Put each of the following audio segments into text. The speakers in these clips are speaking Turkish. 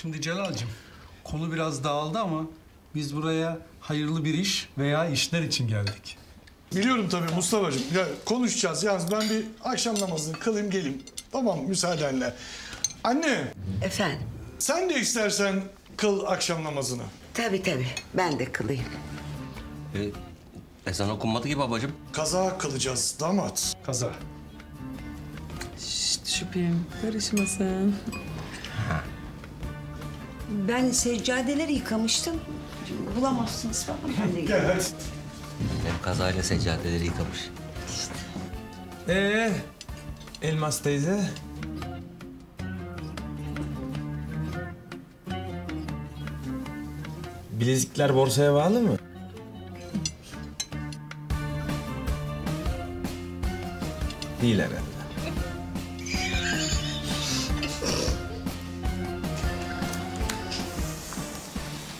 Şimdi Celal'cığım, konu biraz dağıldı ama biz buraya hayırlı bir iş veya işler için geldik. Biliyorum tabii Mustafa'cığım. Ya konuşacağız. Yalnız ben bir akşam namazını kılayım geleyim. Tamam, müsaadenle. Anne. Efendim? Sen de istersen kıl akşam namazını. Tabii tabii. Ben de kılayım. Ezan okunmadı ki babacığım. Kaza kılacağız damat. Kaza. Şşt şüphem. Karışmasın. Ben seccadeleri yıkamıştım. Bulamazsınız falan. Ben de gel hadi. Hem kazayla seccadeleri yıkamış. İşte. Elmas teyze? Bilezikler borsaya bağlı mı? Değil herhalde.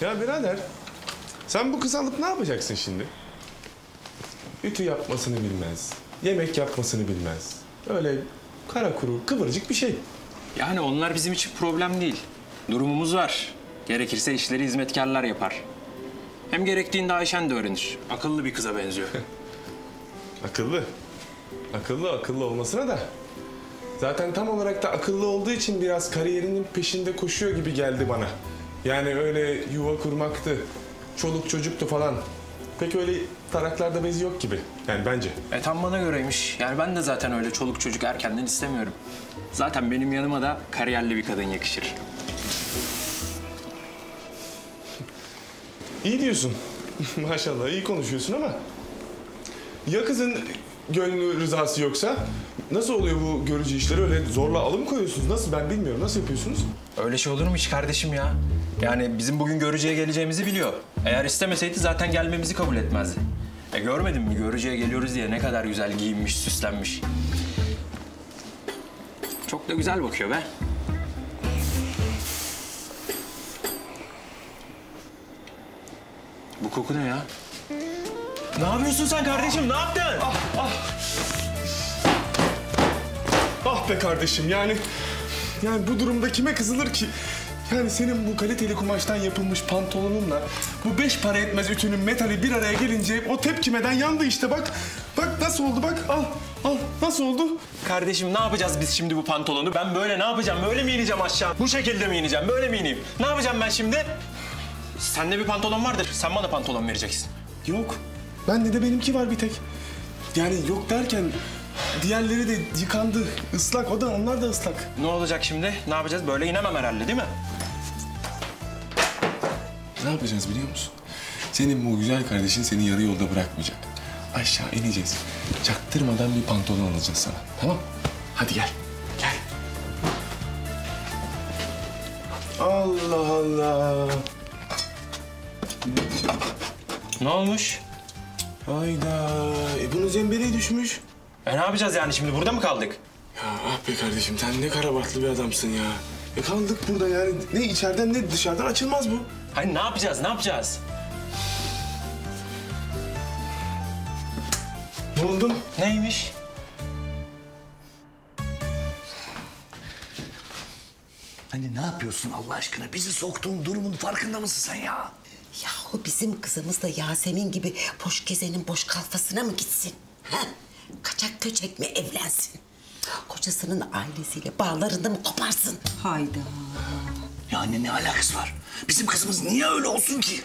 Ya birader, sen bu kızı alıp ne yapacaksın şimdi? Ütü yapmasını bilmez, yemek yapmasını bilmez. Öyle kara kuru, kıvırcık bir şey. Yani onlar bizim için problem değil. Durumumuz var. Gerekirse işleri hizmetkarlar yapar. Hem gerektiğinde Ayşen de öğrenir. Akıllı bir kıza benziyor. Akıllı. Akıllı olmasına da. Zaten tam olarak da akıllı olduğu için biraz kariyerinin peşinde koşuyor gibi geldi bana. Yani öyle yuva kurmaktı, çoluk çocuktu falan. Pek öyle taraklarda bezi yok gibi yani bence. Tam bana göreymiş. Yani ben de zaten öyle çoluk çocuk erkenden istemiyorum. Zaten benim yanıma da kariyerli bir kadın yakışır. İyi diyorsun. Maşallah iyi konuşuyorsun ama... Ya kızın gönlü rızası yoksa? Nasıl oluyor bu görücü işleri? Öyle zorla alım koyuyorsunuz. Nasıl? Ben bilmiyorum. Nasıl yapıyorsunuz? Öyle şey olur mu hiç kardeşim ya? Yani bizim bugün görücüye geleceğimizi biliyor. Eğer istemeseydi zaten gelmemizi kabul etmezdi. Görmedin mi? Görücüye geliyoruz diye ne kadar güzel giyinmiş, süslenmiş. Çok da güzel bakıyor be. Bu koku ne ya? Ne yapıyorsun sen kardeşim? Ne yaptın? Ah, ah. Ah be kardeşim yani bu durumda kime kızılır ki? Yani senin bu kaliteli kumaştan yapılmış pantolonunla bu 5 para etmez ütünün metali bir araya gelince o tepkimeden yandı işte bak. Bak nasıl oldu bak al nasıl oldu? Kardeşim ne yapacağız biz şimdi bu pantolonu? Ben böyle ne yapacağım? Böyle mi ineceğim aşağı? Bu şekilde mi ineceğim? Böyle mi ineyim? Ne yapacağım ben şimdi? Sende bir pantolon vardır. Sen bana pantolon vereceksin. Yok. Bende de benimki var bir tek. Yani yok derken... Diğerleri de yıkandı, ıslak. Onlar da ıslak. Ne olacak şimdi? Ne yapacağız? Böyle inemem herhalde değil mi? Ne yapacağız biliyor musun? Senin bu güzel kardeşin seni yarı yolda bırakmayacak. Aşağı ineceğiz. Çaktırmadan bir pantolon alacağız sana. Tamam? Hadi gel. Gel. Allah Allah. Ne olmuş? Hayda. Bunun zembereye düşmüş. Ne yapacağız yani şimdi? Burada mı kaldık? Ya ah be kardeşim sen ne karabatlı bir adamsın ya. Kaldık burada yani. Ne içeriden ne dışarıdan açılmaz bu. Hani ne yapacağız? Buldum. Neymiş? Hani ne yapıyorsun Allah aşkına? Bizi soktuğun durumun farkında mısın sen ya? Yahu bizim kızımız da Yasemin gibi boş gezenin boş kalfasına mı gitsin? Ha? Kaçak köçek mi evlensin? Kocasının ailesiyle bağlarında mı koparsın? Hayda. Ya anne ne alakası var? Bizim kızımız niye öyle olsun ki?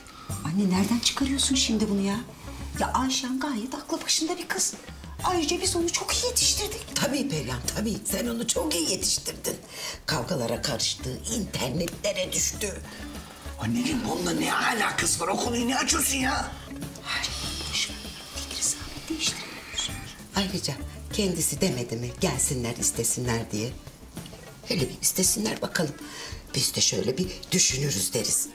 Anne nereden çıkarıyorsun şimdi bunu ya? Ya Ayşen gayet aklı başında bir kız. Ayrıca biz onu çok iyi yetiştirdik. Tabii Perihan tabii. Sen onu çok iyi yetiştirdin. Kavgalara karıştı, internetlere düştü. Anneciğim bununla ne alakası var? O konuyu ne açıyorsun ya? Hayır. Fikri sabit değiştirin. Ayrıca kendisi demedi mi gelsinler istesinler diye. Hele bir istesinler bakalım. Biz de şöyle bir düşünürüz deriz.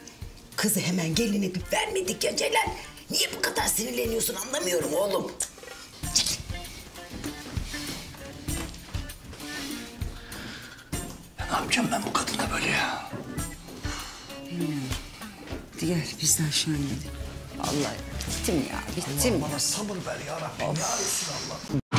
Kızı hemen geline bir vermedik ya Celal. Niye bu kadar sinirleniyorsun anlamıyorum oğlum. Ya ne yapacağım ben bu kadına böyle ya? Bilmiyorum. Diğer bizden aşağı inelim. Vallahi bittim ya, bittim. Allah bana sabır ver ya Rabbim ya Resulallah.